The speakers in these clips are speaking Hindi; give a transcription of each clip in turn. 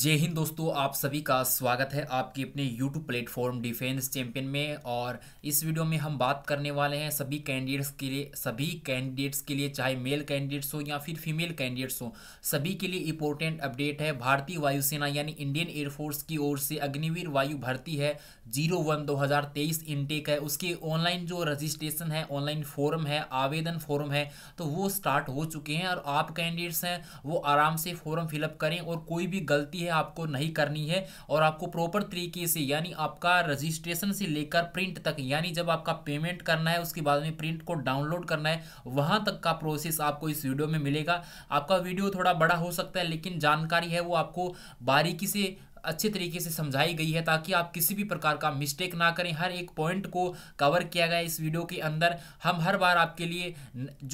जय हिंद दोस्तों, आप सभी का स्वागत है आपके अपने YouTube प्लेटफॉर्म डिफेंस चैंपियन में। और इस वीडियो में हम बात करने वाले हैं सभी कैंडिडेट्स के लिए, चाहे मेल कैंडिडेट्स हो या फिर फीमेल कैंडिडेट्स हो, सभी के लिए इंपॉर्टेंट अपडेट है। भारतीय वायुसेना यानी इंडियन एयरफोर्स की ओर से अग्निवीर वायु भर्ती है 01/2023 इनटेक है। उसके ऑनलाइन जो रजिस्ट्रेशन है, ऑनलाइन फॉर्म है, आवेदन फॉर्म है, तो वो स्टार्ट हो चुके हैं। और आप कैंडिडेट्स हैं वो आराम से फॉर्म फिलअप करें और कोई भी गलती है आपको नहीं करनी है। और आपको प्रॉपर तरीके से यानी आपका रजिस्ट्रेशन से लेकर प्रिंट तक, यानी जब आपका पेमेंट करना है उसके बाद में प्रिंट को डाउनलोड करना है, वहां तक का प्रोसेस आपको इस वीडियो में मिलेगा। आपका वीडियो थोड़ा बड़ा हो सकता है, लेकिन जानकारी है वो आपको बारीकी से अच्छे तरीके से समझाई गई है ताकि आप किसी भी प्रकार का मिस्टेक ना करें। हर एक पॉइंट को कवर किया गया इस वीडियो के अंदर। हम हर बार आपके लिए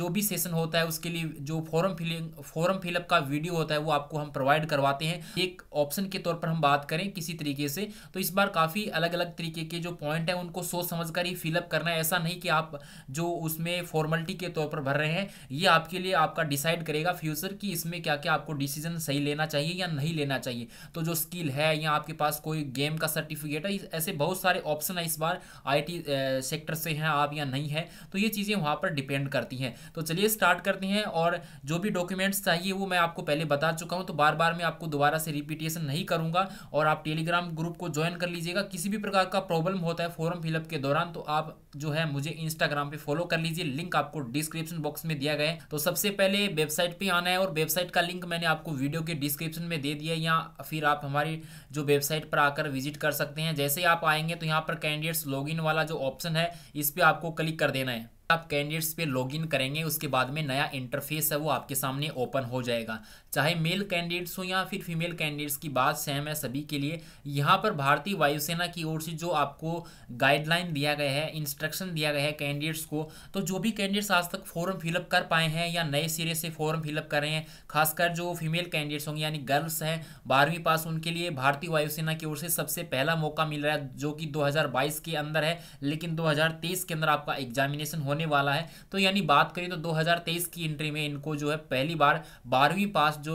जो भी सेशन होता है उसके लिए जो फॉर्म फिलअप का वीडियो होता है वो आपको हम प्रोवाइड करवाते हैं एक ऑप्शन के तौर पर। हम बात करें किसी तरीके से तो इस बार काफ़ी अलग अलग तरीके के जो पॉइंट हैं उनको सोच समझ कर ही फिलअप करना है। ऐसा नहीं कि आप जो उसमें फॉर्मेलिटी के तौर पर भर रहे हैं, ये आपके लिए आपका डिसाइड करेगा फ्यूचर कि इसमें क्या क्या आपको डिसीजन सही लेना चाहिए या नहीं लेना चाहिए। तो जो स्किल है या आपके पास कोई गेम का सर्टिफिकेट है, ऐसे बहुत सारे ऑप्शन है इस बार। आईटी सेक्टर से हैं आप या नहीं है, तो ये चीज़ें वहाँ पर डिपेंड करती हैं। तो चलिए स्टार्ट करते हैं। और जो भी डॉक्यूमेंट्स चाहिए वो मैं आपको पहले बता चुका हूँ, तो बार बार मैं आपको दोबारा से रिपीटेशन नहीं करूँगा। और आप टेलीग्राम ग्रुप को ज्वाइन कर लीजिएगा। किसी भी प्रकार का प्रॉब्लम होता है फॉर्म फिलअप के दौरान तो आप जो है मुझे इंस्टाग्राम पर फॉलो कर लीजिए, लिंक आपको डिस्क्रिप्शन बॉक्स में दिया गया है। तो सबसे पहले वेबसाइट पर आना है और वेबसाइट का लिंक मैंने आपको वीडियो के डिस्क्रिप्शन में दे दिया, या फिर आप हमारी जो वेबसाइट पर आकर विजिट कर सकते हैं। जैसे ही आप आएंगे तो यहाँ पर कैंडिडेट्स लॉगिन वाला जो ऑप्शन है इस पे आपको क्लिक कर देना है। आप कैंडिडेट्स पे लॉगिन करेंगे उसके बाद में नया इंटरफेस है वो आपके सामने ओपन हो जाएगा। चाहे मेल कैंडिडेट्स हो या फिर फीमेल कैंडिडेट्स की बात सेम है सभी के लिए। यहाँ पर भारतीय वायुसेना की ओर से जो आपको गाइडलाइन दिया गया है, इंस्ट्रक्शन दिया गया है कैंडिडेट्स को, तो जो भी कैंडिडेट्स आज तक फॉर्म फिलअप कर पाए हैं या नए सिरे से फॉर्म फिलअप कर रहे हैं, खासकर जो फीमेल कैंडिडेट्स होंगे यानी गर्ल्स हैं 12वीं पास, उनके लिए भारतीय वायुसेना की ओर से सबसे पहला मौका मिल रहा है जो कि 2022 के अंदर है, लेकिन 2023 के अंदर आपका एग्जामिनेशन होने वाला है। तो यानी बात करें तो 2023 की एंट्री में इनको जो है पहली बार 12वीं पास जो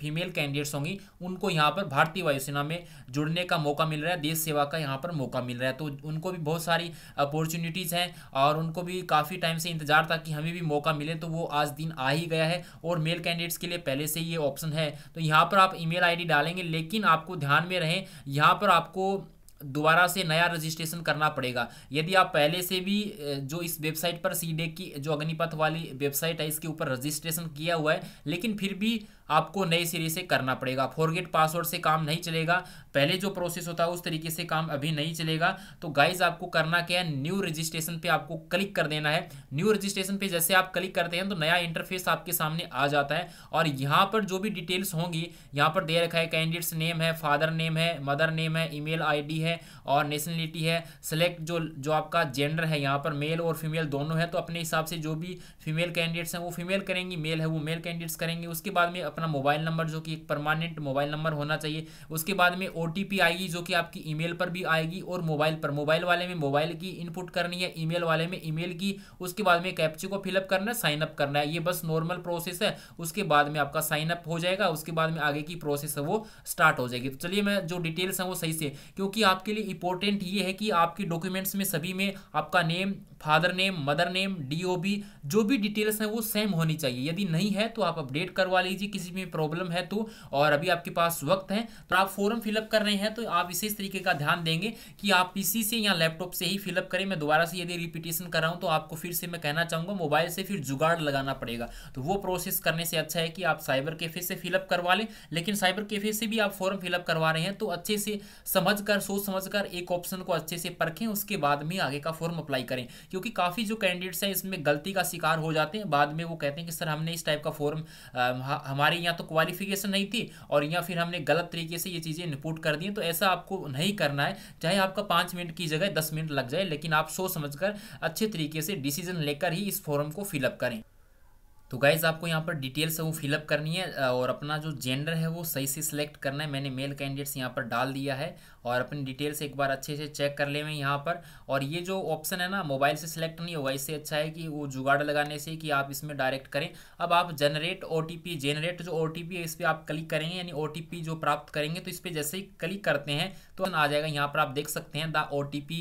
फीमेल कैंडिडेट्स होंगी उनको यहाँ पर भारतीय वायुसेना में जुड़ने का मौका मिल रहा है, देश सेवा का यहाँ पर मौका मिल रहा है। तो उनको भी बहुत सारी अपॉर्चुनिटीज़ हैं और उनको भी काफ़ी टाइम से इंतजार था कि हमें भी मौका मिले, तो वो आज दिन आ ही गया है। और मेल कैंडिडेट्स के लिए पहले से ये ऑप्शन है। तो यहाँ पर आप ईमेल आई डी डालेंगे, लेकिन आपको ध्यान में रहें यहाँ पर आपको दोबारा से नया रजिस्ट्रेशन करना पड़ेगा। यदि आप पहले से भी जो इस वेबसाइट पर सीडे की जो अग्निपथ वाली वेबसाइट है इसके ऊपर रजिस्ट्रेशन किया हुआ है, लेकिन फिर भी आपको नए सिरे से करना पड़ेगा। फॉरगेट पासवर्ड से काम नहीं चलेगा, पहले जो प्रोसेस होता है उस तरीके से काम अभी नहीं चलेगा। तो गाइज आपको करना क्या है, न्यू रजिस्ट्रेशन पे आपको क्लिक कर देना है। न्यू रजिस्ट्रेशन पे जैसे आप क्लिक करते हैं तो नया इंटरफेस आपके सामने आ जाता है। और यहाँ पर जो भी डिटेल्स होंगी यहाँ पर दे रखा है, कैंडिडेट्स नेम है, फादर नेम है, मदर नेम है, ईमेल आईडी है और नेशनलिटी है। सेलेक्ट जो आपका जेंडर है यहाँ पर मेल और फीमेल दोनों है, तो अपने हिसाब से जो भी फीमेल कैंडिडेट्स हैं वो फीमेल करेंगी, मेल है वो मेल कैंडिडेट्स करेंगे। उसके बाद में अपना मोबाइल नंबर जो कि एक परमानेंट मोबाइल नंबर होना चाहिए। उसके बाद में ओटीपी आएगी जो कि आपकी ईमेल पर भी आएगी और मोबाइल पर, मोबाइल वाले में मोबाइल की इनपुट करनी है, ईमेल वाले में ईमेल की। उसके बाद में कैप्चा को फिलअप करना है, साइन अप करना है, ये बस नॉर्मल प्रोसेस है। उसके बाद में आपका साइन अप हो जाएगा, उसके बाद में आगे की प्रोसेस है वो स्टार्ट हो जाएगी। तो चलिए मैं जो डिटेल्स हैं वो सही से, क्योंकि आपके लिए इंपॉर्टेंट ये है कि आपके डॉक्यूमेंट्स में सभी में आपका name, father name, mother name, DOB, जो भी डिटेल्स हैं वो सेम होनी चाहिए। यदि नहीं है तो आप अपडेट करवा लीजिए किसी में प्रॉब्लम है तो। और अभी आपके पास वक्त है, तो आप फॉर्म फिलअप कर रहे हैं तो आप इसी तरीके का ध्यान देंगे कि आप पीसी से या लैपटॉप से ही फिलअप करें। मैं दोबारा से यदि रिपीटेशन कर रहा हूं तो आपको फिर से मैं कहना चाहूँगा मोबाइल से फिर जुगाड़ लगाना पड़ेगा, तो वो प्रोसेस करने से अच्छा है कि आप साइबर कैफे से फिलअप करवा लें। लेकिन साइबर कैफे से भी आप फॉर्म फिलअप करवा रहे हैं तो अच्छे से समझ कर, सोच समझ कर एक ऑप्शन को अच्छे से परखें, उसके बाद में आगे का फॉर्म अप्लाई करें। क्योंकि काफ़ी जो कैंडिडेट्स हैं इसमें गलती का शिकार हो जाते हैं, बाद में वो कहते हैं कि सर हमने इस टाइप का फॉर्म, हमारे यहाँ तो क्वालिफिकेशन नहीं थी और यहाँ फिर हमने गलत तरीके से ये चीज़ें इनपुट कर दी। तो ऐसा आपको नहीं करना है, चाहे आपका 5 मिनट की जगह 10 मिनट लग जाए, लेकिन आप सोच समझ कर अच्छे तरीके से डिसीजन लेकर ही इस फॉर्म को फिलअप करें। तो गाइज आपको यहाँ पर डिटेल्स है वो फिलअप करनी है और अपना जो जेंडर है वो सही से सिलेक्ट करना है। मैंने मेल कैंडिडेट्स यहाँ पर डाल दिया है और अपनी डिटेल्स एक बार अच्छे से चेक कर ले मैं यहाँ पर। और ये जो ऑप्शन है ना मोबाइल से सिलेक्ट नहीं होगा, इससे अच्छा है कि वो जुगाड़ लगाने से कि आप इसमें डायरेक्ट करें। अब आप जनरेट जो OTP है इस पर आप क्लिक करेंगे, यानी OTP जो प्राप्त करेंगे तो इस पर जैसे ही क्लिक करते हैं तो आ जाएगा यहाँ पर आप देख सकते हैं द OTP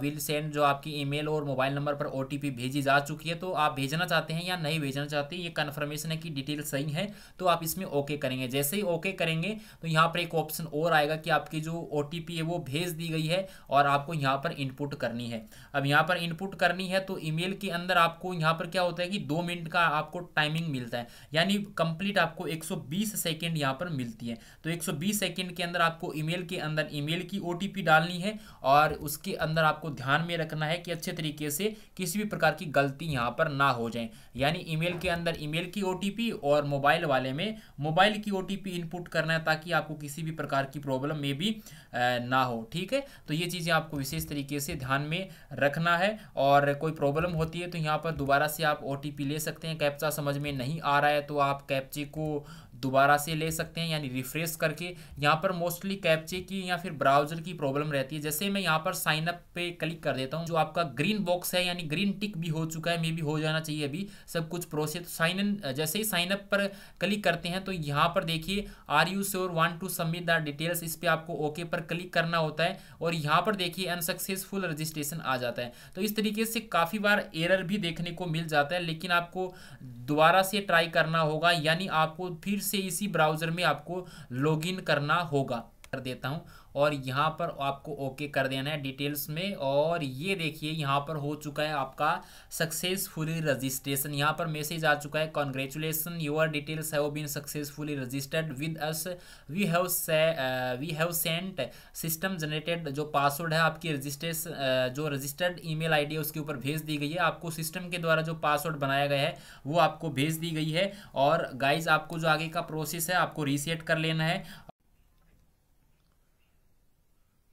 विल सेंड, जो आपकी ईमेल और मोबाइल नंबर पर OTP भेजी जा चुकी है। तो आप भेजना चाहते हैं या नहीं भेजना चाहते, ये कन्फर्मेशन है कि डिटेल सही है तो आप इसमें ओके करेंगे। जैसे ही ओके करेंगे तो यहाँ पर एक ऑप्शन और आएगा कि आपकी जो OTP है वो भेज दी गई है और आपको यहाँ पर इनपुट करनी है। अब यहाँ पर इनपुट करनी है तो ईमेल के अंदर आपको यहाँ पर क्या होता है कि 2 मिनट का आपको टाइमिंग मिलता है, यानी कंप्लीट आपको 120 सेकंड यहाँ पर मिलती है। तो 120 सेकंड के अंदर आपको ईमेल के अंदर ईमेल की OTP डालनी है और उसके अंदर आपको ध्यान में रखना है कि अच्छे तरीके से किसी भी प्रकार की गलती यहाँ पर ना हो जाए। यानी ईमेल के अंदर ईमेल की OTP और मोबाइल वाले में मोबाइल की OTP इनपुट करना है ताकि आपको किसी भी प्रकार की प्रॉब्लम में भी ना हो। ठीक है, तो ये चीज़ें आपको विशेष तरीके से ध्यान में रखना है। और कोई प्रॉब्लम होती है तो यहाँ पर दोबारा से आप OTP ले सकते हैं। कैप्चा समझ में नहीं आ रहा है तो आप कैप्चे को दोबारा से ले सकते हैं, यानी रिफ्रेश करके। यहाँ पर मोस्टली कैप्चे की या फिर ब्राउजर की प्रॉब्लम रहती है। जैसे मैं यहाँ पर साइन अप पे क्लिक कर देता हूँ, जो आपका ग्रीन बॉक्स है यानी ग्रीन टिक भी हो चुका है, मे भी हो जाना चाहिए अभी सब कुछ प्रोसेस। साइन इन जैसे ही साइन अप पर क्लिक करते हैं तो यहाँ पर देखिए are you sure want to submit the details, इस पर आपको ओके पर क्लिक करना होता है और यहाँ पर देखिए अनसक्सेसफुल रजिस्ट्रेशन आ जाता है। तो इस तरीके से काफ़ी बार एरर भी देखने को मिल जाता है, लेकिन आपको दोबारा से ट्राई करना होगा, यानी आपको फिर से इसी ब्राउज़र में आपको लॉगिन करना होगा। कर देता हूं और यहाँ पर आपको ओके कर देना है डिटेल्स में। और ये देखिए यहाँ पर हो चुका है आपका सक्सेसफुली रजिस्ट्रेशन। यहाँ पर मैसेज आ चुका है, congratulation your details have been successfully registered with us, we have sent system generated. जो पासवर्ड है आपकी रजिस्ट्रेशन जो रजिस्टर्ड ईमेल आईडी है उसके ऊपर भेज दी गई है। आपको सिस्टम के द्वारा जो पासवर्ड बनाया गया है वो आपको भेज दी गई है। और गाइज आपको जो आगे का प्रोसेस है आपको रीसेट कर लेना है।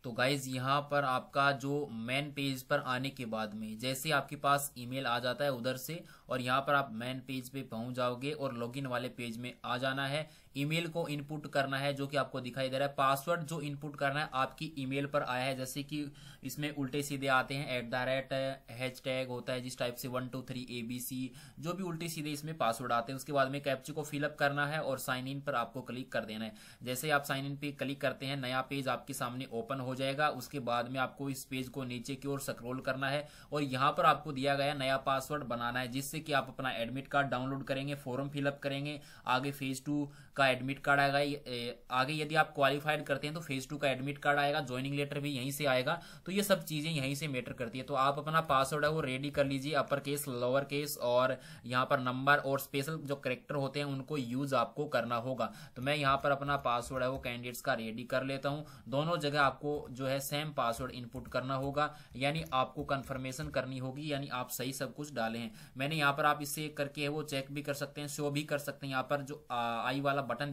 तो गाइज़ यहाँ पर आपका जो मेन पेज पर आने के बाद में जैसे आपके पास ईमेल आ जाता है उधर से, और यहाँ पर आप मेन पेज पे पहुँच जाओगे और लॉगिन वाले पेज में आ जाना है। ईमेल को इनपुट करना है जो कि आपको दिखाई दे रहा है। पासवर्ड जो इनपुट करना है आपकी ईमेल पर आया है, जैसे कि इसमें उल्टे सीधे आते हैं @ हैशटैग होता है जिस टाइप से 1 2 3 ABC, जो भी उल्टे सीधे इसमें पासवर्ड आते हैं। उसके बाद में कैप्चा को फिलअप करना है और साइन इन पर आपको क्लिक कर देना है। जैसे ही आप साइन इन पे क्लिक करते हैं नया पेज आपके सामने ओपन हो जाएगा। उसके बाद में आपको इस पेज को नीचे की ओर स्क्रॉल करना है और यहाँ पर आपको दिया गया नया पासवर्ड बनाना है, जिससे कि आप अपना एडमिट कार्ड डाउनलोड करेंगे, फॉर्म फिलअप करेंगे, आगे फेज 2 का एडमिट कार्ड आएगा, आगे यदि आप क्वालिफाइड करते हैं तो फेज 2 का एडमिट कार्ड आएगा, ज्वाइनिंग लेटर भी यहीं से आएगा। तो ये सब चीजें यहीं से मैटर करती है। तो आप अपना पासवर्ड है वो रेडी कर लीजिए, अपर केस, लोअर केस और यहाँ पर नंबर और स्पेशल जो कैरेक्टर होते हैं उनको यूज आपको करना होगा। तो मैं यहाँ पर अपना पासवर्ड है वो कैंडिडेट्स का रेडी कर लेता हूँ। दोनों जगह आपको जो है सेम पासवर्ड इनपुट करना होगा, यानी आपको कंफर्मेशन करनी होगी, यानी आप सही सब कुछ डाले हैं। मैंने यहाँ पर आप इससे करके वो चेक भी कर सकते हैं, शो भी कर सकते हैं। यहाँ पर जो आई वाला बटन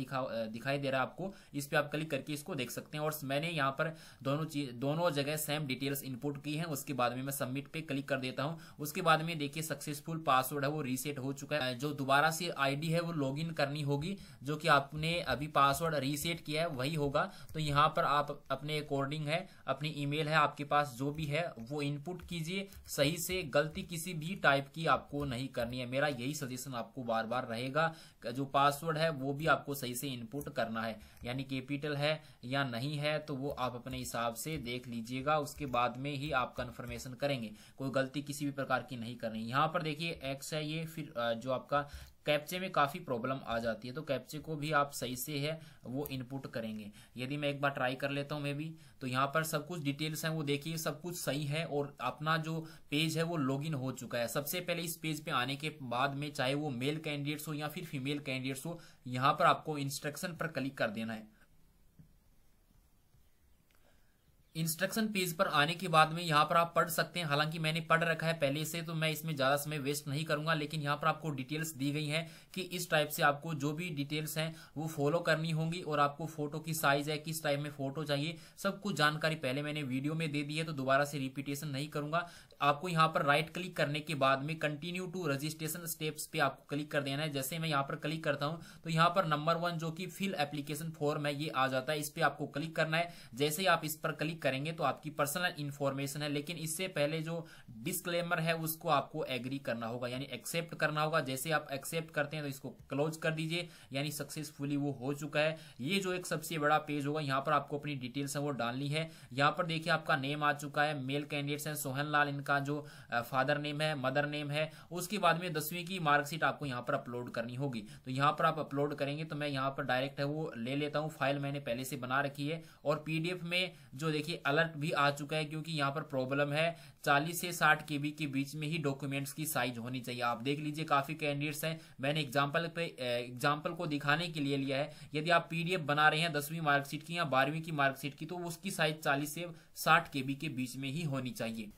दिखाई दे रहा है आपको, इस पे आप क्लिक करके इसको देख सकते हैं। और मैंने यहाँ पर दोनों जगह सेम डिटेल्स इनपुट की हैं। उसके बाद में मैं सबमिट पे क्लिक कर देता हूँ। उसके बाद में देखिए सक्सेसफुल पासवर्ड है वो रीसेट हो चुका है। जो दोबारा से आईडी है वो लॉगिन करनी होगी, जो कि आपने अभी पासवर्ड रीसेट किया है वही होगा। तो यहाँ पर आप अपने अकॉर्डिंग है, अपनी ईमेल है आपके पास जो भी है वो इनपुट कीजिए सही से, गलती किसी भी टाइप की आपको नहीं करनी है। मेरा यही सजेशन आपको बार बार रहेगा। जो पासवर्ड है वो भी आपको सही से इनपुट करना है, यानी कैपिटल है या नहीं है तो वो आप अपने हिसाब से देख लीजिएगा। उसके बाद में ही आप कंफर्मेशन करेंगे, कोई गलती किसी भी प्रकार की नहीं करनी। यहाँ पर देखिए एक्स है ये, फिर जो आपका कैप्चे में काफ़ी प्रॉब्लम आ जाती है तो कैप्चे को भी आप सही से है वो इनपुट करेंगे। यदि मैं एक बार ट्राई कर लेता हूं मैं भी, तो यहाँ पर सब कुछ डिटेल्स हैं वो देखिए सब कुछ सही है और अपना जो पेज है वो लॉगिन हो चुका है। सबसे पहले इस पेज पे आने के बाद में चाहे वो मेल कैंडिडेट्स हो या फिर फीमेल कैंडिडेट्स हो, यहाँ पर आपको इंस्ट्रक्शन पर क्लिक कर देना है। इंस्ट्रक्शन पेज पर आने के बाद में यहाँ पर आप पढ़ सकते हैं। हालांकि मैंने पढ़ रखा है पहले से तो मैं इसमें ज्यादा समय वेस्ट नहीं करूंगा, लेकिन यहाँ पर आपको डिटेल्स दी गई हैं कि इस टाइप से आपको जो भी डिटेल्स हैं वो फॉलो करनी होंगी और आपको फोटो की साइज है, किस टाइप में फोटो चाहिए, सब कुछ जानकारी पहले मैंने वीडियो में दे दी है तो दोबारा से रिपीटेशन नहीं करूंगा। आपको यहाँ पर राइट क्लिक करने के बाद में कंटिन्यू टू रजिस्ट्रेशन स्टेप्स पे आपको क्लिक कर देना है। जैसे मैं यहाँ पर क्लिक करता हूँ तो यहाँ पर नंबर 1 जो कि फिल एप्लीकेशन फॉर्म है ये आ जाता है, इस पे आपको क्लिक करना है। जैसे ही आप इस पर क्लिक करेंगे तो आपकी पर्सनल इन्फॉर्मेशन है, लेकिन इससे पहले जो डिस्क्लेमर है उसको आपको एग्री करना होगा यानी एक्सेप्ट करना होगा। जैसे आप एक्सेप्ट करते हैं तो इसको क्लोज कर दीजिए यानी सक्सेसफुली वो हो चुका है। ये जो एक सबसे बड़ा पेज होगा यहाँ पर आपको अपनी डिटेल्स है वो डालनी है। यहाँ पर देखिए आपका नेम आ चुका है, मेल कैंडिडेट्स हैं सोहन लाल, इनका जो फादर नेम है, मदर नेम है। उसके बाद में 10वीं की मार्कशीट आपको यहाँ पर अपलोड करनी होगी तो यहाँ पर आप अपलोड करेंगे। तो मैं यहाँ पर डायरेक्ट है वो ले लेता हूँ, फाइल मैंने पहले से बना रखी है। और पीडीएफ में जो देखिए अलर्ट भी आ चुका है क्योंकि यहाँ पर प्रॉब्लम है 40 से 60 KB के बीच में ही डॉक्यूमेंट्स की साइज होनी चाहिए। आप देख लीजिए काफी कैंडिडेट्स हैं, मैंने एग्जाम्पल को दिखाने के लिए लिया है। यदि आप पीडीएफ बना रहे हैं 10वीं मार्कशीट की या 12वीं की मार्कशीट की तो उसकी साइज 40 से 60 KB के बीच में ही होनी चाहिए।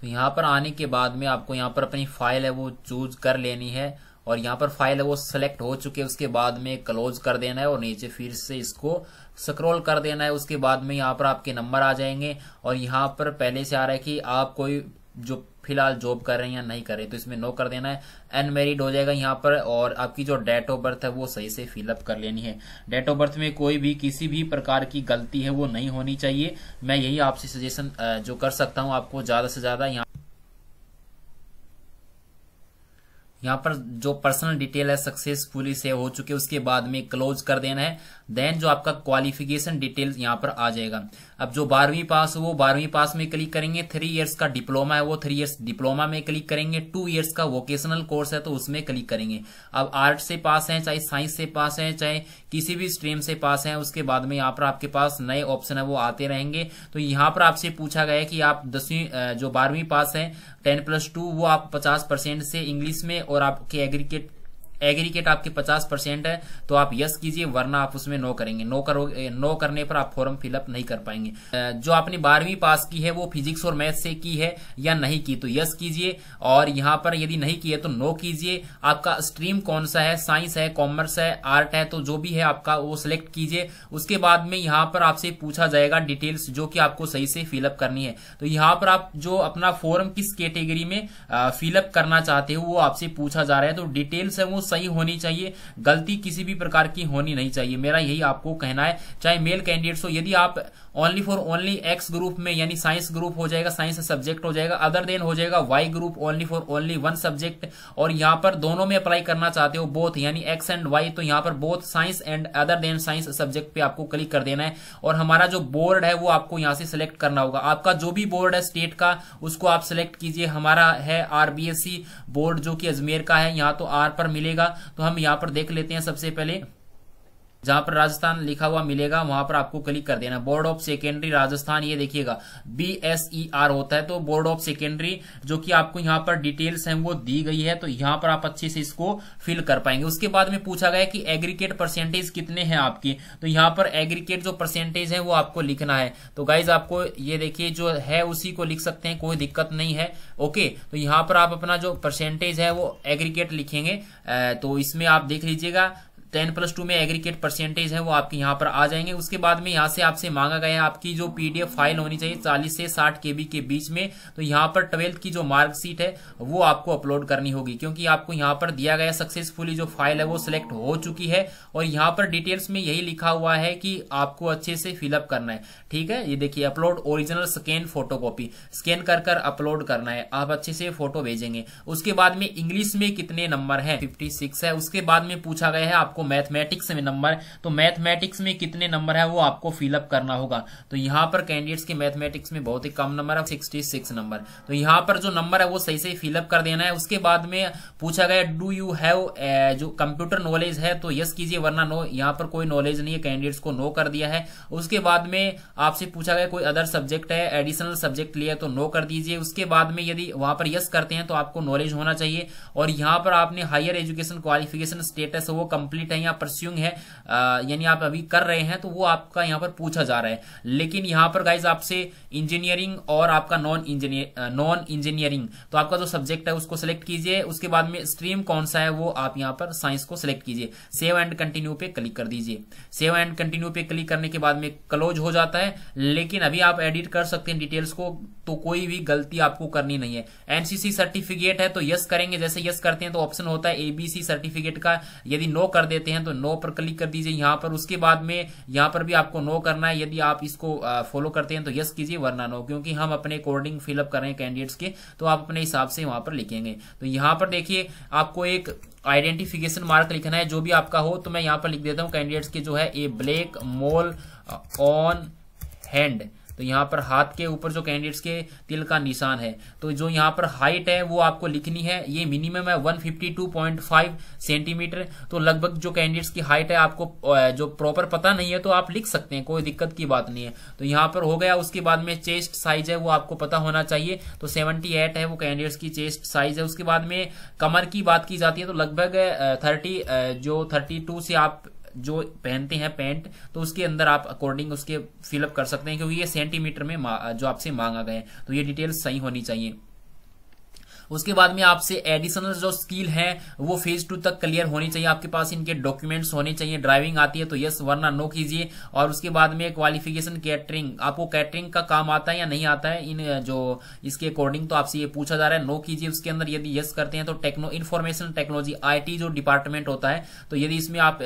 तो यहाँ पर आने के बाद में आपको यहाँ पर अपनी फाइल है वो चूज कर लेनी है और यहाँ पर फाइल है वो सेलेक्ट हो चुके है। उसके बाद में क्लोज कर देना है और नीचे फिर से इसको स्क्रॉल कर देना है। उसके बाद में यहाँ पर आपके नंबर आ जाएंगे और यहाँ पर पहले से आ रहा है कि आप कोई जो फिलहाल जॉब कर रहे हैं या नहीं कर रहे तो इसमें नो कर देना है। अनमेरिड हो जाएगा यहाँ पर और आपकी जो डेट ऑफ बर्थ है वो सही से फिलअप कर लेनी है। डेट ऑफ बर्थ में कोई भी किसी भी प्रकार की गलती है वो नहीं होनी चाहिए। मैं यही आपसे सजेशन जो कर सकता हूँ आपको ज्यादा से ज्यादा। यहाँ पर जो पर्सनल डिटेल है सक्सेसफुली सेव हो चुके उसके बाद में क्लोज कर देना है। देन जो आपका क्वालिफिकेशन डिटेल यहाँ पर आ जाएगा। अब जो 12वीं पास हो वो 12वीं पास में क्लिक करेंगे। 3 इयर्स का डिप्लोमा है वो 3 इयर्स डिप्लोमा में क्लिक करेंगे। 2 इयर्स का वोकेशनल कोर्स है तो उसमें क्लिक करेंगे। अब आर्ट से पास है, चाहे साइंस से पास है, चाहे किसी भी स्ट्रीम से पास है, उसके बाद में यहाँ पर आपके पास नए ऑप्शन है वो आते रहेंगे। तो यहाँ पर आपसे पूछा गया है कि आप 12वीं पास है 10+2 वो आप 50% से इंग्लिश में और आपके एग्रीगेट आपके 50% है तो आप यस कीजिए वरना आप उसमें नो करेंगे। नो करने पर आप फॉर्म फिलअप नहीं कर पाएंगे। जो आपने 12वीं पास की है वो फिजिक्स और मैथ से की है या नहीं की तो यस कीजिए और यहाँ पर यदि नहीं की है तो नो कीजिए। आपका स्ट्रीम कौन सा है, साइंस है, कॉमर्स है, आर्ट है, तो जो भी है आपका वो सिलेक्ट कीजिए। उसके बाद में यहाँ पर आपसे पूछा जाएगा डिटेल्स जो कि आपको सही से फिलअप करनी है। तो यहाँ पर आप जो अपना फॉर्म किस कैटेगरी में फिलअप करना चाहते हो वो आपसे पूछा जा रहा है। तो डिटेल्स है वो सही होनी चाहिए, गलती किसी भी प्रकार की होनी नहीं चाहिए। मेरा यही आपको कहना है। चाहे मेल कैंडिडेट्स हो, यदि आप ओनली एक्स ग्रुप में यानी साइंस ग्रुप हो जाएगा, साइंस सब्जेक्ट हो जाएगा, अदर देन हो जाएगा Y group only for only one subject. और यहां पर दोनों में अप्लाई करना चाहते हो बोथ यानी एक्स एंड वाई, तो यहां पर both science and other than science subject पे आपको क्लिक कर देना है। और हमारा जो बोर्ड है वो आपको यहां से सिलेक्ट करना होगा। आपका जो भी बोर्ड है स्टेट का उसको आप सिलेक्ट कीजिए। हमारा है RBSC बोर्ड जो कि अजमेर का है, यहां तो आर पर मिलेगा तो हम यहां पर देख लेते हैं। सबसे पहले जहां पर राजस्थान लिखा हुआ मिलेगा वहां पर आपको क्लिक कर देना। बोर्ड ऑफ सेकेंडरी राजस्थान, ये देखिएगा BSER होता है तो बोर्ड ऑफ सेकेंडरी, जो कि आपको यहां पर डिटेल्स हैं वो दी गई है। तो यहां पर आप अच्छे से इसको फिल कर पाएंगे। उसके बाद में पूछा गया कि एग्रीगेट परसेंटेज कितने हैं आपकी, तो यहां पर एग्रीगेट जो परसेंटेज है वो आपको लिखना है। तो गाइज आपको ये देखिए जो है उसी को लिख सकते हैं, कोई दिक्कत नहीं है। ओके, तो यहां पर आप अपना जो परसेंटेज है वो एग्रीगेट लिखेंगे। तो इसमें आप देख लीजिएगा 10+2 में एग्रीगेट परसेंटेज है वो आपके यहाँ पर आ जाएंगे। उसके बाद में यहाँ से आपसे मांगा गया है आपकी जो पीडीएफ फाइल होनी चाहिए 40 से 60 केबी के बीच में। तो यहाँ पर 12th की जो मार्कशीट है वो आपको अपलोड करनी होगी क्योंकि आपको यहाँ पर दिया गया सक्सेसफुली जो फाइल है वो सिलेक्ट हो चुकी है। और यहाँ पर डिटेल्स में यही लिखा हुआ है कि आपको अच्छे से फिलअप करना है। ठीक है, ये देखिए upload original scan photocopy, scan कर अपलोड करना है। आप अच्छे से फोटो भेजेंगे। उसके बाद में इंग्लिश में कितने नंबर है 56 है। उसके बाद में पूछा गया है आपको मैथमेटिक्स में नंबर, तो मैथमेटिक्स में कितने नंबर है वो आपको फिलअप करना होगा। तो यहाँ पर कैंडिडेट्स के मैथमेटिक्स में बहुत ही कम नंबर है, 66 नंबर। तो यहाँ पर जो नंबर है वो सही से फिलअप कर देना है। उसके बाद में पूछा गया डू यू हैव जो कंप्यूटर नॉलेज है तो यस कीजिए, वरना नो। यहाँ पर कोई नॉलेज नहीं है, कैंडिडेट्स को नो कर दिया है। उसके बाद में आपसे पूछा गया कोई अदर सब्जेक्ट है, एडिशनल सब्जेक्ट लिया तो नो कर दीजिए। उसके बाद में यदि वहां पर यस करते हैं तो आपको नॉलेज होना चाहिए। और यहाँ पर आपने हायर एजुकेशन क्वालिफिकेशन स्टेटस वो कंप्लीट है या परस्यूइंग है, यानी आप अभी कर रहे हैं, तो वो आपका यहाँ पर पूछा जा रहा है। लेकिन यहाँ पर गाइज आपसे इंजीनियरिंग और आपका नॉन इंजीनियरिंग तो आपका जो सब्जेक्ट है उसको सिलेक्ट कीजिए। उसके बाद में स्ट्रीम कौन सा है वो आप यहाँ पर साइंस को सिलेक्ट कीजिए, सेव एंड कंटिन्यू पे क्लिक कर दीजिए। सेव एंड कंटिन्यू पे क्लिक करने के बाद में क्लोज हो जाता है, लेकिन अभी आप एडिट कर सकते हैं डिटेल्स को, तो कोई भी गलती आपको करनी नहीं है। एनसीसी सर्टिफिकेट है तो यस करेंगे, जैसे यस करते हैं तो ऑप्शन होता है एबीसी सर्टिफिकेट का, यदि नो कर देते हैं तो नो पर क्लिक कर दीजिए यहाँ पर। उसके बाद में यहाँ पर भी आपको नो करना है, यदि आप इसको फॉलो करते हैं तो यस कीजिए वरना नो, क्योंकि हम अपने अकॉर्डिंग फिलअप कर रहे हैं कैंडिडेट्स के, तो आप अपने हिसाब से वहां पर लिखेंगे। तो यहाँ पर देखिए आपको एक आइडेंटिफिकेशन मार्क लिखना है, जो भी आपका हो। तो मैं यहाँ पर लिख देता हूँ कैंडिडेट्स के जो है a black mole on hand, तो यहाँ पर हाथ के ऊपर जो कैंडिडेट्स के तिल का निशान है। तो जो यहाँ पर हाइट है वो आपको लिखनी है, ये मिनिमम है 152.5 सेंटीमीटर। तो लगभग जो कैंडिडेट्स की हाइट है आपको जो प्रॉपर पता नहीं है तो आप लिख सकते हैं, कोई दिक्कत की बात नहीं है। तो यहाँ पर हो गया। उसके बाद में चेस्ट साइज है वो आपको पता होना चाहिए, तो 78 है वो कैंडिडेट्स की चेस्ट साइज है। उसके बाद में कमर की बात की जाती है तो लगभग 32 से आप जो पहनते हैं पैंट, तो उसके अंदर आप अकॉर्डिंग उसके फिलअप कर सकते हैं, क्योंकि ये सेंटीमीटर में जो आपसे मांगा गया है तो ये डिटेल्स सही होनी चाहिए। उसके बाद में आपसे एडिशनल जो स्किल है वो फेज 2 तक क्लियर होनी चाहिए, आपके पास इनके डॉक्यूमेंट्स होने चाहिए। ड्राइविंग आती है तो यस वरना नो कीजिए। और उसके बाद में क्वालिफिकेशन कैटरिंग, आपको कैटरिंग का काम आता है या नहीं आता है इन जो इसके अकॉर्डिंग, तो आपसे ये पूछा जा रहा है, नो कीजिए। उसके अंदर यदि यस करते हैं तो इंफॉर्मेशन टेक्नोलॉजी IT जो डिपार्टमेंट होता है, तो यदि इसमें आप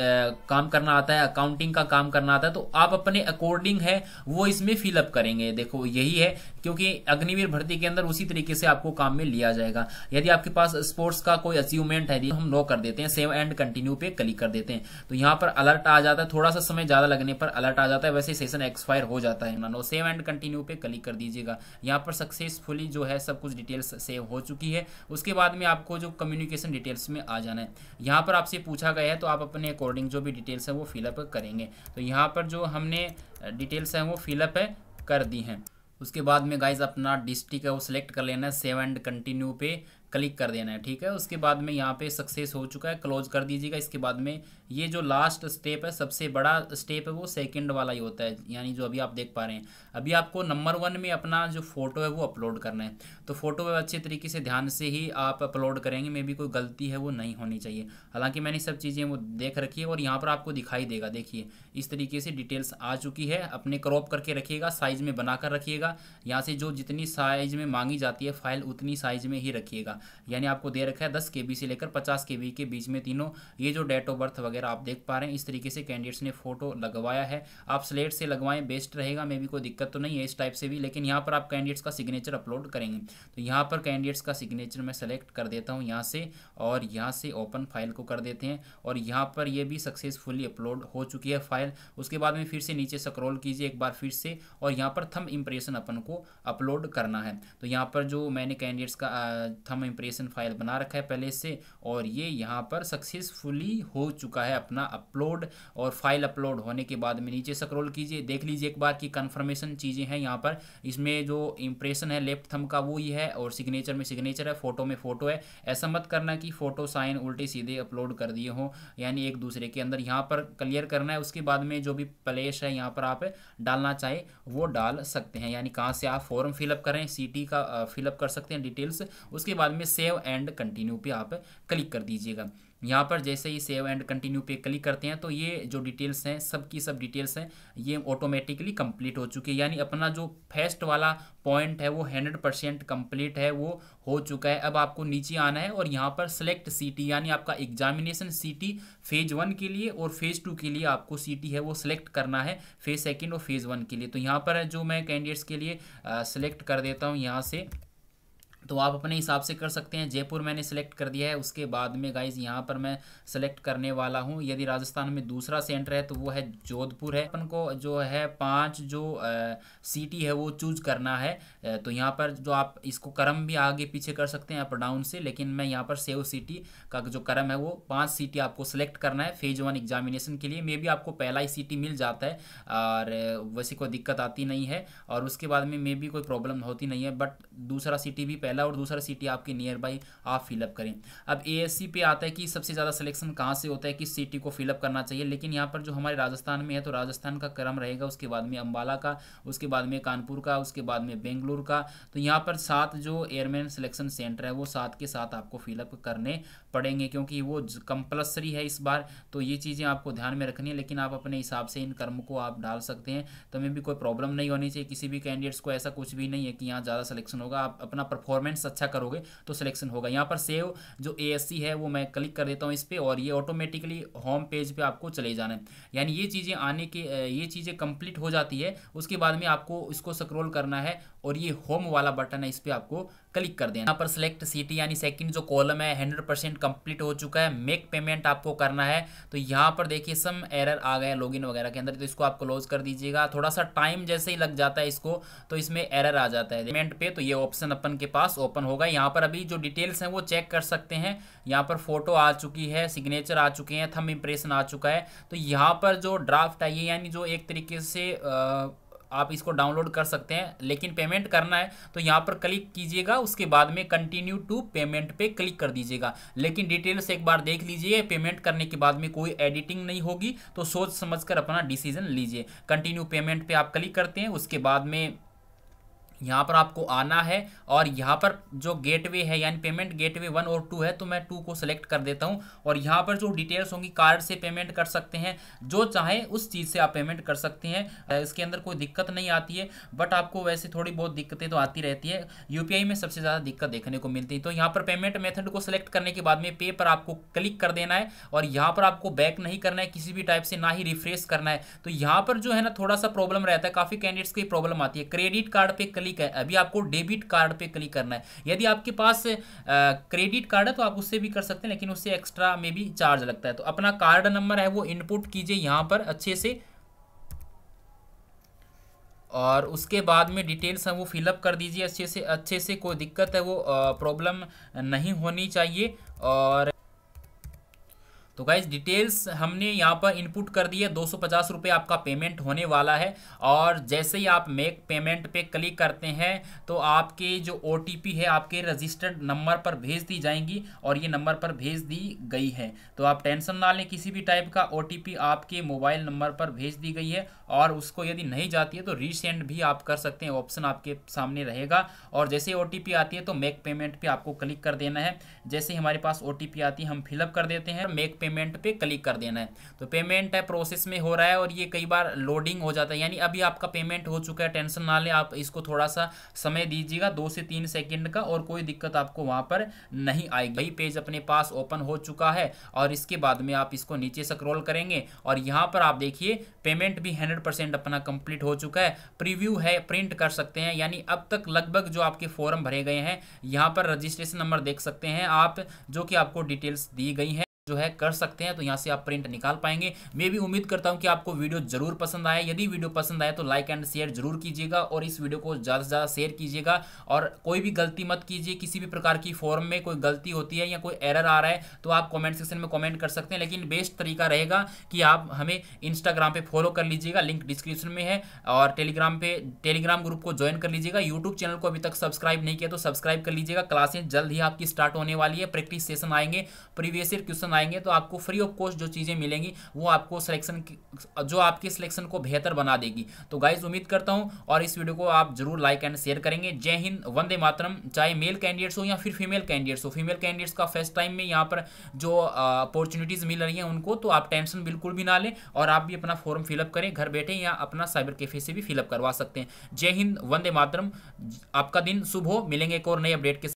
काम करना आता है, अकाउंटिंग का काम करना आता है, तो आप अपने अकॉर्डिंग है वो इसमें फिलअप करेंगे। देखो यही है, क्योंकि अग्निवीर भर्ती के अंदर उसी तरीके से आपको काम में लिया जाएगा। यदि आपके पास स्पोर्ट्स का कोई अचीवमेंट है, हम नो कर देते हैं, सेव एंड कंटिन्यू पे क्लिक कर देते हैं, तो यहाँ पर अलर्ट आ जाता है। थोड़ा सा समय ज्यादा लगने पर अलर्ट आ जाता है, वैसे सेशन एक्सपायर हो जाता है। नो, सेव एंड कंटिन्यू पे क्लिक कर दीजिएगा। यहाँ पर सक्सेसफुली जो है सब कुछ डिटेल्स सेव हो चुकी है। उसके बाद में आपको जो कम्युनिकेशन डिटेल्स में आ जाना है, यहाँ पर आपसे पूछा गया है तो आप अपने अकॉर्डिंग जो भी डिटेल्स है वो फिलअप करेंगे। तो यहाँ पर जो हमने डिटेल्स है वो फिलअप कर दी है। उसके बाद में गाइज अपना डिस्ट्रिक्ट है वो सिलेक्ट कर लेना है, सेव एंड कंटिन्यू पे क्लिक कर देना है, ठीक है। उसके बाद में यहाँ पे सक्सेस हो चुका है, क्लोज कर दीजिएगा। इसके बाद में ये जो लास्ट स्टेप है, सबसे बड़ा स्टेप है, वो सेकंड वाला ही होता है, यानी जो अभी आप देख पा रहे हैं। अभी आपको नंबर 1 में अपना जो फोटो है वो अपलोड करना है, तो फोटो अच्छे तरीके से ध्यान से ही आप अपलोड करेंगे, मे भी कोई गलती है वो नहीं होनी चाहिए। हालांकि मैंने सब चीज़ें वो देख रखी है और यहाँ पर आपको दिखाई देगा। देखिए इस तरीके से डिटेल्स आ चुकी है, अपने क्रॉप करके रखिएगा, साइज़ में बना कर रखिएगा। यहाँ से जो जितनी साइज़ में मांगी जाती है फाइल उतनी साइज़ में ही रखिएगा, यानी आपको दे रखा है 10 KB से लेकर 50 KB के बीच में तीनों। ये जो डेट ऑफ बर्थ वगैरह आप देख पा रहे हैं, इस तरीके से कैंडिडेट्स ने फोटो लगवाया है। आप स्लेट से लगवाएं बेस्ट रहेगा, मे भी कोई दिक्कत तो नहीं है इस टाइप से भी। लेकिन यहाँ पर आप कैंडिडेट्स का सिग्नेचर अपलोड करेंगे, तो यहाँ पर कैंडिडेट्स का सिग्नेचर मैं सेलेक्ट कर देता हूँ यहाँ से, और यहाँ से ओपन फाइल को कर देते हैं। और यहाँ पर यह भी सक्सेसफुली अपलोड हो चुकी है फाइल। उसके बाद में फिर से नीचे स्क्रॉल कीजिए एक बार फिर से, और यहाँ पर थंब इंप्रेशन अपन को अपलोड करना है। तो यहाँ पर जो मैंने कैंडिडेट्स का थंब इंप्रेशन फाइल बना रखा है पहले से, और ये यहाँ पर सक्सेसफुली हो चुका है अपना अपलोड। और फाइल अपलोड होने के बाद में नीचे स्क्रॉल कीजिए, देख लीजिए एक बार कि कंफर्मेशन चीज़ें हैं यहाँ पर। इसमें जो इंप्रेशन है लेफ्ट थंब का वो ही है, और सिग्नेचर में सिग्नेचर है, फोटो में फ़ोटो है। ऐसा मत करना कि फ़ोटो साइन उल्टे सीधे अपलोड कर दिए हों, यानी एक दूसरे के अंदर। यहाँ पर क्लियर करना है। उसके बाद में जो भी प्लेस है यहाँ पर आप डालना चाहें वो डाल सकते हैं, यानी कहाँ से आप फॉर्म फिलअप करें, CT का फिलअप कर सकते हैं डिटेल्स। उसके बाद में सेव एंड कंटिन्यू पे आप क्लिक कर दीजिएगा। यहाँ पर जैसे ही सेव एंड कंटिन्यू पे क्लिक करते हैं तो ये जो डिटेल्स हैं, सब की सब डिटेल्स हैं, ये ऑटोमेटिकली कंप्लीट हो चुकी है, यानी अपना जो फर्स्ट वाला पॉइंट है वो 100% कंप्लीट है, वो हो चुका है। अब आपको नीचे आना है और यहाँ पर सेलेक्ट CT, यानी आपका एग्जामिनेशन CT फेज 1 के लिए और फेज 2 के लिए आपको CT है वो सिलेक्ट करना है, फेज 2 और फेज 1 के लिए। तो यहाँ पर जो मैं कैंडिडेट्स के लिए सिलेक्ट कर देता हूँ यहाँ से, तो आप अपने हिसाब से कर सकते हैं। जयपुर मैंने सिलेक्ट कर दिया है। उसके बाद में गाइज यहाँ पर मैं सिलेक्ट करने वाला हूँ, यदि राजस्थान में दूसरा सेंटर है तो वो है जोधपुर है। अपन को जो है 5 जो सिटी है वो चूज करना है। तो यहाँ पर जो आप इसको क्रम भी आगे पीछे कर सकते हैं अप डाउन से, लेकिन मैं यहाँ पर सेव सिटी का जो क्रम है वो 5 सिटी आपको सिलेक्ट करना है फेज 1 एग्जामिनेशन के लिए। मे भी आपको पहला ही सिटी मिल जाता है और वैसे कोई दिक्कत आती नहीं है, और उसके बाद में मे भी कोई प्रॉब्लम होती नहीं है। बट दूसरा सिटी भी पहला और दूसरा सिटी आपके नियर बाई आप फिलअप करें। अब एएससी पे आता है कि सबसे ज़्यादा सिलेक्शन कहाँ से होता है, किस सिटी को फिलअप करना चाहिए, लेकिन यहाँ पर जो हमारे राजस्थान में है तो राजस्थान का क्रम रहेगा, उसके बाद में अम्बाला का, उसके बाद में कानपुर का, उसके बाद में बेंगलुरु का। तो यहाँ पर 7 जो एयरमैन सिलेक्शन सेंटर है वो 7 के 7 आपको फिलअप करने पड़ेंगे, क्योंकि वो कंपल्सरी है इस बार। तो ये चीज़ें आपको ध्यान में रखनी है, लेकिन आप अपने हिसाब से इन क्रम को आप डाल सकते हैं। तो में भी कोई प्रॉब्लम नहीं होनी चाहिए किसी भी कैंडिडेट्स को, ऐसा कुछ भी नहीं है कि यहाँ ज़्यादा सिलेक्शन होगा। आप अपना परफॉर्मेंस अच्छा करोगे तो सिलेक्शन होगा। यहाँ पर सेव जो एएससी है वो मैं क्लिक कर देता हूँ इस पर, और ये ऑटोमेटिकली होम पेज पे आपको चले जाना है। यानी ये चीज़ें आने के, ये चीज़ें कंप्लीट हो जाती है, उसके बाद में आपको इसको स्क्रॉल करना है और ये होम वाला बटन है, इस पर आपको क्लिक कर देना। यहाँ पर सिलेक्ट सिटी यानी सेकंड जो कॉलम है 100% कंप्लीट हो चुका है। मेक पेमेंट आपको करना है। तो यहाँ पर देखिए सम एरर आ गया लॉगिन वगैरह के अंदर, तो इसको आप क्लोज कर दीजिएगा। थोड़ा सा टाइम जैसे ही लग जाता है इसको, तो इसमें एरर आ जाता है पेमेंट पे। तो ये ऑप्शन अपन के पास ओपन होगा। यहाँ पर अभी जो डिटेल्स हैं वो चेक कर सकते हैं। यहाँ पर फोटो आ चुकी है, सिग्नेचर आ चुके हैं, थंब इंप्रेशन आ चुका है। तो यहाँ पर जो ड्राफ्ट आई है, यानी जो एक तरीके से आप इसको डाउनलोड कर सकते हैं, लेकिन पेमेंट करना है तो यहाँ पर क्लिक कीजिएगा। उसके बाद में कंटिन्यू टू पेमेंट पे क्लिक कर दीजिएगा, लेकिन डिटेल्स एक बार देख लीजिए। पेमेंट करने के बाद में कोई एडिटिंग नहीं होगी, तो सोच समझकर अपना डिसीजन लीजिए। कंटिन्यू पेमेंट पे आप क्लिक करते हैं। उसके बाद में यहाँ पर आपको आना है और यहाँ पर जो गेटवे है यानी पेमेंट गेटवे 1 और 2 है, तो मैं 2 को सिलेक्ट कर देता हूँ। और यहाँ पर जो डिटेल्स होंगी, कार्ड से पेमेंट कर सकते हैं, जो चाहे उस चीज़ से आप पेमेंट कर सकते हैं। इसके अंदर कोई दिक्कत नहीं आती है, बट आपको वैसे थोड़ी बहुत दिक्कतें तो आती रहती है। यूपीआई में सबसे ज़्यादा दिक्कत देखने को मिलती है। तो यहाँ पर पेमेंट मेथड को सिलेक्ट करने के बाद में पे पर आपको क्लिक कर देना है, और यहाँ पर आपको बैक नहीं करना है किसी भी टाइप से, ना ही रिफ्रेश करना है। तो यहाँ पर जो है ना थोड़ा सा प्रॉब्लम रहता है, काफ़ी कैंडिडेट्स की प्रॉब्लम आती है। क्रेडिट कार्ड पर है, अभी आपको डेबिट कार्ड पे क्लिक करना है। यदि आपके पास क्रेडिट कार्ड है तो आप उससे भी कर सकते हैं, लेकिन उससे एक्स्ट्रा में भी चार्ज लगता है। तो अपना कार्ड नंबर है वो इनपुट कीजिए यहां पर अच्छे से, और उसके बाद में डिटेल्स हैं वो फिलअप कर दीजिए अच्छे से। कोई दिक्कत है वो प्रॉब्लम नहीं होनी चाहिए। और तो गाइज डिटेल्स हमने यहाँ पर इनपुट कर दी है। 250 रुपये आपका पेमेंट होने वाला है, और जैसे ही आप मेक पेमेंट पे क्लिक करते हैं तो आपके जो OTP है आपके रजिस्टर्ड नंबर पर भेज दी जाएंगी, और ये नंबर पर भेज दी गई है। तो आप टेंशन ना लें, किसी भी टाइप का OTP आपके मोबाइल नंबर पर भेज दी गई है, और उसको यदि नहीं जाती है तो रीसेंड भी आप कर सकते हैं, ऑप्शन आपके सामने रहेगा। और जैसे OTP आती है तो मेक पेमेंट पर आपको क्लिक कर देना है। जैसे हमारे पास OTP आती है हम फिलअप कर देते हैं, मेक पेमेंट पे क्लिक कर देना है। तो पेमेंट है प्रोसेस में हो रहा है, और ये कई बार लोडिंग हो जाता है, यानी अभी आपका पेमेंट हो चुका है। टेंशन ना लें, आप इसको थोड़ा सा समय दीजिएगा 2 से 3 सेकंड का, और कोई दिक्कत आपको वहाँ पर नहीं आएगी। यही पेज अपने पास ओपन हो चुका है, और इसके बाद में आप इसको नीचे स्क्रॉल करेंगे और यहाँ पर आप देखिए पेमेंट भी 100% अपना कंप्लीट हो चुका है। प्रीव्यू है, प्रिंट कर सकते हैं, यानी अब तक लगभग जो आपके फॉर्म भरे गए हैं यहाँ पर रजिस्ट्रेशन नंबर देख सकते हैं आप, जो कि आपको डिटेल्स दी गई हैं जो है कर सकते हैं। तो यहाँ से आप प्रिंट निकाल पाएंगे। मैं भी उम्मीद करता हूँ कि आपको वीडियो जरूर पसंद आए। यदि वीडियो पसंद आए तो लाइक एंड शेयर जरूर कीजिएगा, और इस वीडियो को ज़्यादा से ज़्यादा शेयर कीजिएगा। और कोई भी गलती मत कीजिए, किसी भी प्रकार की फॉर्म में कोई गलती होती है या कोई एरर आ रहा है तो आप कॉमेंट सेक्शन में कॉमेंट कर सकते हैं। लेकिन बेस्ट तरीका रहेगा कि आप हमें इंस्टाग्राम पर फॉलो कर लीजिएगा, लिंक डिस्क्रिप्शन में है, और टेलीग्राम ग्रुप को ज्वाइन कर लीजिएगा। यूट्यूब चैनल को अभी तक सब्सक्राइब नहीं किया तो सब्सक्राइब कर लीजिएगा। क्लासेज जल्द ही आपकी स्टार्ट होने वाली है, प्रैक्टिस सेशन आएंगे, प्रीवियस ईयर क्वेश्चन आएंगे, तो आपको फ्री ऑफ कॉस्ट जो चीज़ें मिलेंगी वो आपको सिलेक्शन जो आपके सिलेक्शन को बेहतर बना देगी। तो गाइज उम्मीद करता हूं, और इस वीडियो को आप जरूर लाइक एंड शेयर करेंगे। जय हिंद, वंदे मातरम। चाहे मेल कैंडिडेट्स हो या फिर फीमेल कैंडिडेट्स हो, फीमेल कैंडिडेट्स का फर्स्ट टाइम में यहाँ पर जो अपॉर्चुनिटीज़ मिल रही हैं उनको, तो आप टेंशन बिल्कुल भी ना लें, और आप भी अपना फॉर्म फिलअप करें घर बैठे, या अपना साइबर कैफे से भी फिलअप करवा सकते हैं। जय हिंद, वंदे मातरम। आपका दिन शुभ हो। मिलेंगे एक और नए अपडेट के साथ।